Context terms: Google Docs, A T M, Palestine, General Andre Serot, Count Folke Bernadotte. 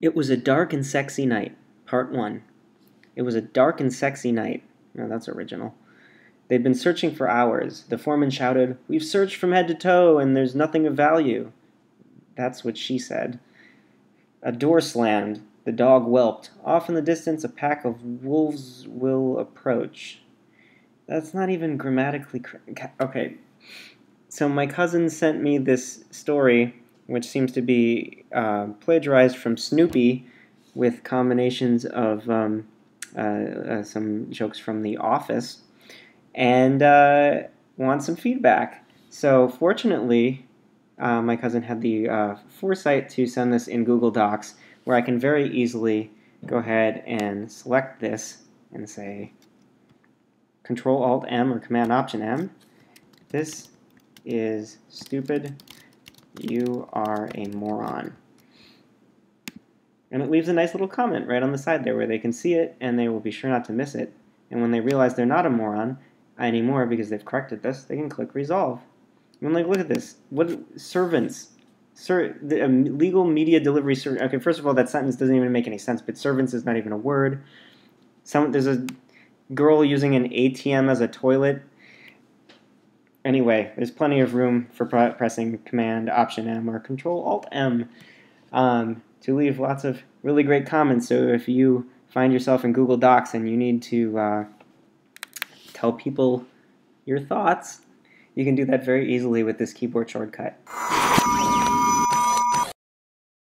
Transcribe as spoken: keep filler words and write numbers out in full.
It was a dark and sexy night, part one. It was a dark and sexy night. No, that's original. They'd been searching for hours. The foreman shouted, "We've searched from head to toe, and there's nothing of value." That's what she said. A door slammed. The dog whelped. Off in the distance, a pack of wolves will approach. That's not even grammatically correct. Okay. So my cousin sent me this story, which seems to be uh, plagiarized from Snoopy with combinations of um, uh, uh, some jokes from The Office, and uh, wants some feedback. So fortunately, uh, my cousin had the uh, foresight to send this in Google Docs, where I can very easily go ahead and select this and say Control Alt M or Command Option M. This is stupid. You are a moron. And it leaves a nice little comment right on the side there where they can see it and they will be sure not to miss it. And when they realize they're not a moron anymore because they've corrected this, they can click resolve. And like, look at this. What servants? Sir, the, um, legal media delivery service. Okay, first of all, that sentence doesn't even make any sense. But servants is not even a word. Some there's a girl using an A T M as a toilet. Anyway, there's plenty of room for pressing Command Option M or Control Alt M um, to leave lots of really great comments. So if you find yourself in Google Docs and you need to uh, tell people your thoughts, you can do that very easily with this keyboard shortcut.